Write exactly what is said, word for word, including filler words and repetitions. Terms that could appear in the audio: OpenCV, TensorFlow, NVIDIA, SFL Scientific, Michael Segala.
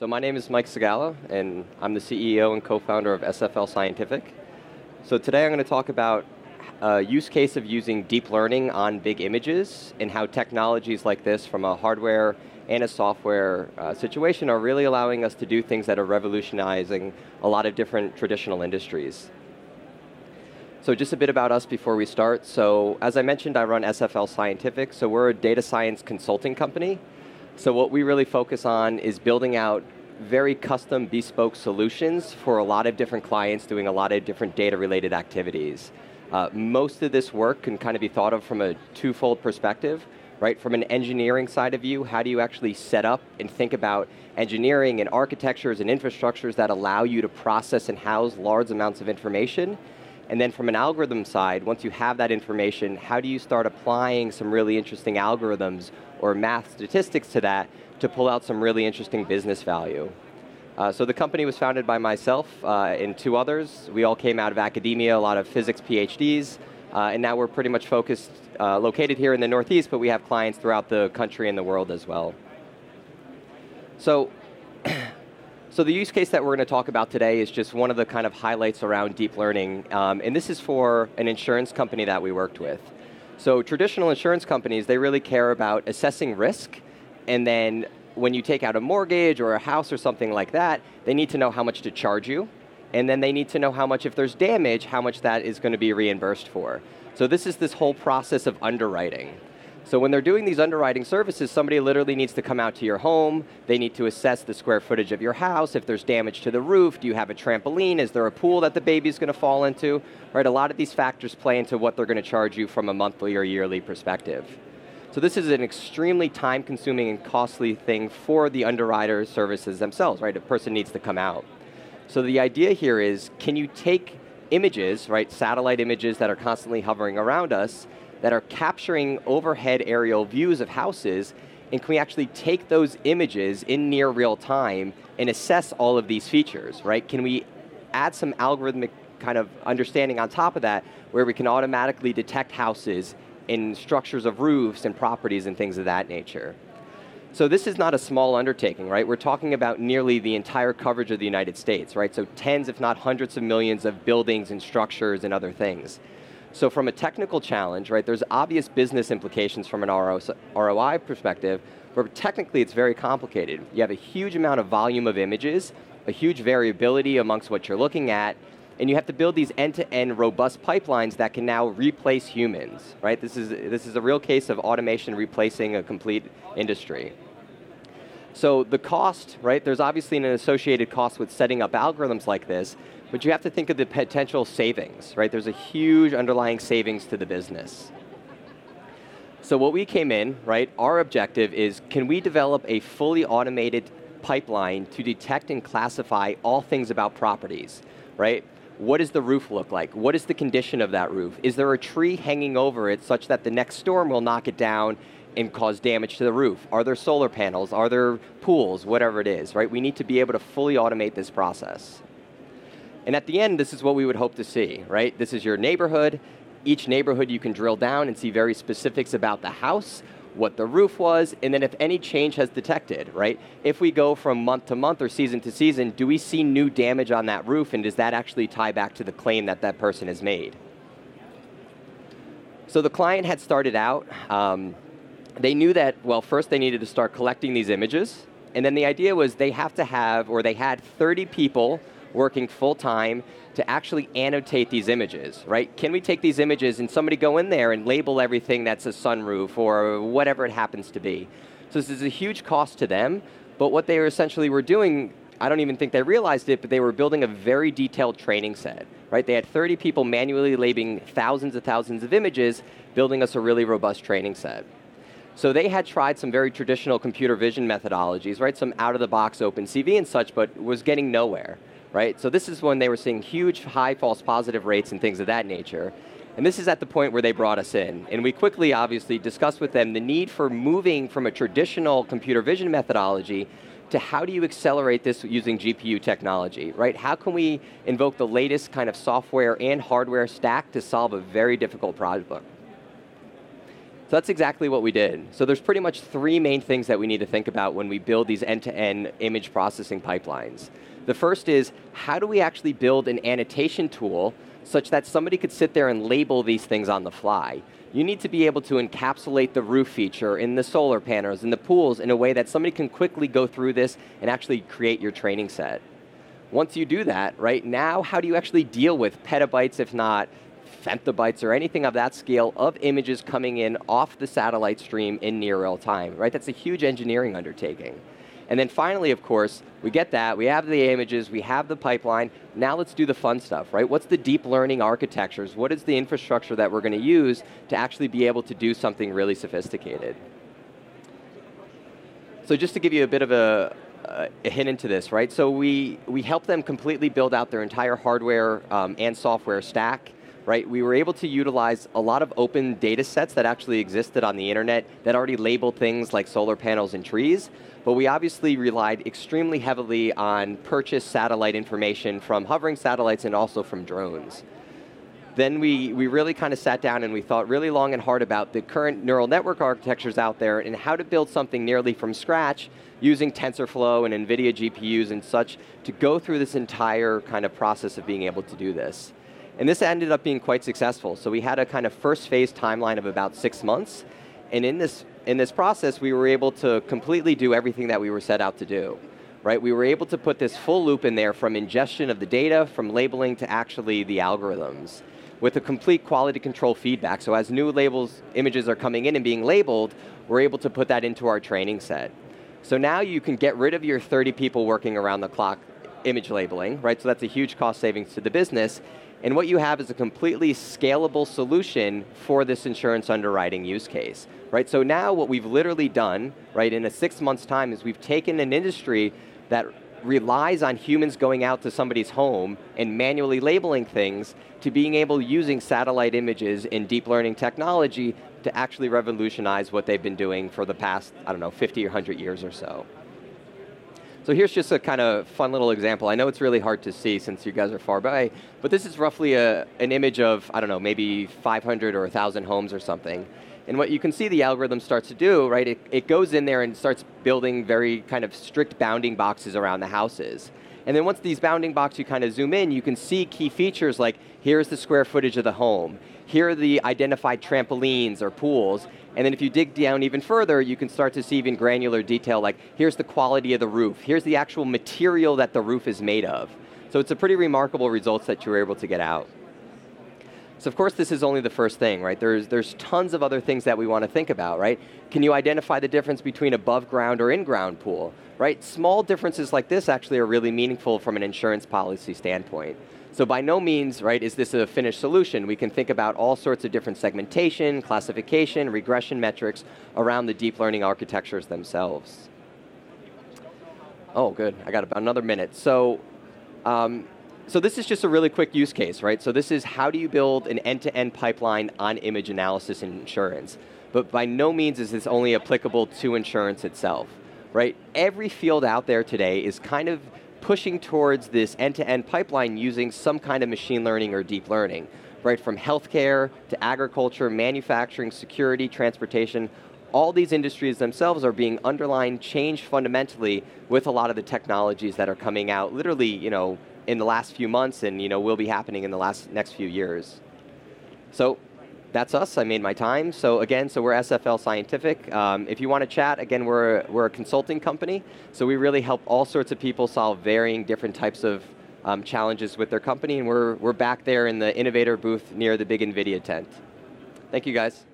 So my name is Mike Segala, and I'm the C E O and co-founder of S F L Scientific. So today I'm going to talk about a use case of using deep learning on big images and how technologies like this from a hardware and a software uh, situation are really allowing us to do things that are revolutionizing a lot of different traditional industries. So just a bit about us before we start. So as I mentioned, I run S F L Scientific, so we're a data science consulting company. So what we really focus on is building out very custom bespoke solutions for a lot of different clients doing a lot of different data-related activities. Uh, most of this work can kind of be thought of from a twofold perspective, right? From an engineering side of view, how do you actually set up and think about engineering and architectures and infrastructures that allow you to process and house large amounts of information? And then from an algorithm side, once you have that information, how do you start applying some really interesting algorithms or math statistics to that to pull out some really interesting business value? Uh, so the company was founded by myself uh, and two others. We all came out of academia, a lot of physics PhDs, uh, and now we're pretty much focused, uh, located here in the Northeast, but we have clients throughout the country and the world as well. So. So the use case that we're going to talk about today is just one of the kind of highlights around deep learning, um, and this is for an insurance company that we worked with. So traditional insurance companies, they really care about assessing risk, and then when you take out a mortgage or a house or something like that, they need to know how much to charge you, and then they need to know how much, if there's damage, how much that is going to be reimbursed for. So this is this whole process of underwriting. So when they're doing these underwriting services, somebody literally needs to come out to your home. They need to assess the square footage of your house. If there's damage to the roof, do you have a trampoline? Is there a pool that the baby's going to fall into? Right, a lot of these factors play into what they're going to charge you from a monthly or yearly perspective. So this is an extremely time-consuming and costly thing for the underwriter services themselves, right? A person needs to come out. So the idea here is, can you take images, right, satellite images that are constantly hovering around us, that are capturing overhead aerial views of houses, and can we actually take those images in near real time and assess all of these features, right? Can we add some algorithmic kind of understanding on top of that where we can automatically detect houses and structures of roofs and properties and things of that nature? So this is not a small undertaking, right? We're talking about nearly the entire coverage of the United States, right? So tens if not hundreds of millions of buildings and structures and other things. So from a technical challenge, right, there's obvious business implications from an R O I perspective, but technically it's very complicated. You have a huge amount of volume of images, a huge variability amongst what you're looking at, and you have to build these end-to-end robust pipelines that can now replace humans, right? This is, this is a real case of automation replacing a complete industry. So the cost, right, there's obviously an associated cost with setting up algorithms like this, but you have to think of the potential savings, right? There's a huge underlying savings to the business. So what we came in, right, our objective is, can we develop a fully automated pipeline to detect and classify all things about properties, right? What does the roof look like? What is the condition of that roof? Is there a tree hanging over it such that the next storm will knock it down and cause damage to the roof? Are there solar panels? Are there pools? Whatever it is, right? We need to be able to fully automate this process. And at the end, this is what we would hope to see, right? This is your neighborhood. Each neighborhood you can drill down and see very specifics about the house, what the roof was, and then if any change has detected, right? If we go from month to month or season to season, do we see new damage on that roof, and does that actually tie back to the claim that that person has made? So the client had started out, um, they knew that, well, first they needed to start collecting these images, and then the idea was they have to have, or they had thirty people working full-time to actually annotate these images, right? Can we take these images and somebody go in there and label everything that's a sunroof or whatever it happens to be? So this is a huge cost to them, but what they essentially were doing, I don't even think they realized it, but they were building a very detailed training set, right? They had thirty people manually labeling thousands and thousands of images, building us a really robust training set. So they had tried some very traditional computer vision methodologies, right? Some out-of-the-box OpenCV and such, but was getting nowhere. Right? So this is when they were seeing huge high false positive rates and things of that nature. And this is at the point where they brought us in. And we quickly, obviously, discussed with them the need for moving from a traditional computer vision methodology to how do you accelerate this using G P U technology, right? How can we invoke the latest kind of software and hardware stack to solve a very difficult problem? So that's exactly what we did. So there's pretty much three main things that we need to think about when we build these end-to-end image processing pipelines. The first is, how do we actually build an annotation tool such that somebody could sit there and label these things on the fly? You need to be able to encapsulate the roof feature in the solar panels, in the pools, in a way that somebody can quickly go through this and actually create your training set. Once you do that, right now, how do you actually deal with petabytes, if not femtobytes, or anything of that scale of images coming in off the satellite stream in near real time? Right? That's a huge engineering undertaking. And then finally, of course, we get that, we have the images, we have the pipeline, now let's do the fun stuff, right? What's the deep learning architectures? What is the infrastructure that we're going to use to actually be able to do something really sophisticated? So just to give you a bit of a, a hint into this, right? So we, we helped them completely build out their entire hardware um, and software stack. Right? We were able to utilize a lot of open data sets that actually existed on the internet that already labeled things like solar panels and trees, but we obviously relied extremely heavily on purchased satellite information from hovering satellites and also from drones. Then we, we really kind of sat down and we thought really long and hard about the current neural network architectures out there and how to build something nearly from scratch using TensorFlow and NVIDIA G P Us and such to go through this entire kind of process of being able to do this. And this ended up being quite successful. So we had a kind of first phase timeline of about six months. And in this, in this process, we were able to completely do everything that we were set out to do. Right? We were able to put this full loop in there from ingestion of the data, from labeling to actually the algorithms, with a complete quality control feedback. So as new labels, images are coming in and being labeled, we're able to put that into our training set. So now you can get rid of your thirty people working around the clock image labeling, right? So that's a huge cost savings to the business. And what you have is a completely scalable solution for this insurance underwriting use case, right? So now what we've literally done, right, in a six months time is we've taken an industry that relies on humans going out to somebody's home and manually labeling things to being able using satellite images and deep learning technology to actually revolutionize what they've been doing for the past, I don't know, fifty or one hundred years or so. So here's just a kind of fun little example. I know it's really hard to see since you guys are far away, but this is roughly a, an image of, I don't know, maybe five hundred or one thousand homes or something. And what you can see the algorithm starts to do, right, it, it goes in there and starts building very kind of strict bounding boxes around the houses. And then once these bounding boxes, you kind of zoom in, you can see key features like, here's the square footage of the home, here are the identified trampolines or pools, and then if you dig down even further, you can start to see even granular detail like, here's the quality of the roof, here's the actual material that the roof is made of. So it's a pretty remarkable results that you were able to get out. So of course, this is only the first thing, right? There's, there's tons of other things that we want to think about, right? Can you identify the difference between above ground or in-ground pool, right? Small differences like this actually are really meaningful from an insurance policy standpoint. So by no means, right, is this a finished solution. We can think about all sorts of different segmentation, classification, regression metrics around the deep learning architectures themselves. Oh, good, I got about another minute. So. Um, So this is just a really quick use case, right? So this is how do you build an end-to-end pipeline on image analysis and insurance. But by no means is this only applicable to insurance itself, right? Every field out there today is kind of pushing towards this end-to-end pipeline using some kind of machine learning or deep learning, right? From healthcare to agriculture, manufacturing, security, transportation, all these industries themselves are being underlined, changed fundamentally with a lot of the technologies that are coming out literally, you know, in the last few months and you know, will be happening in the last, next few years. So that's us, I made my time. So again, so we're S F L Scientific. Um, if you want to chat, again, we're, we're a consulting company. So we really help all sorts of people solve varying different types of um, challenges with their company. And we're, we're back there in the innovator booth near the big NVIDIA tent. Thank you guys.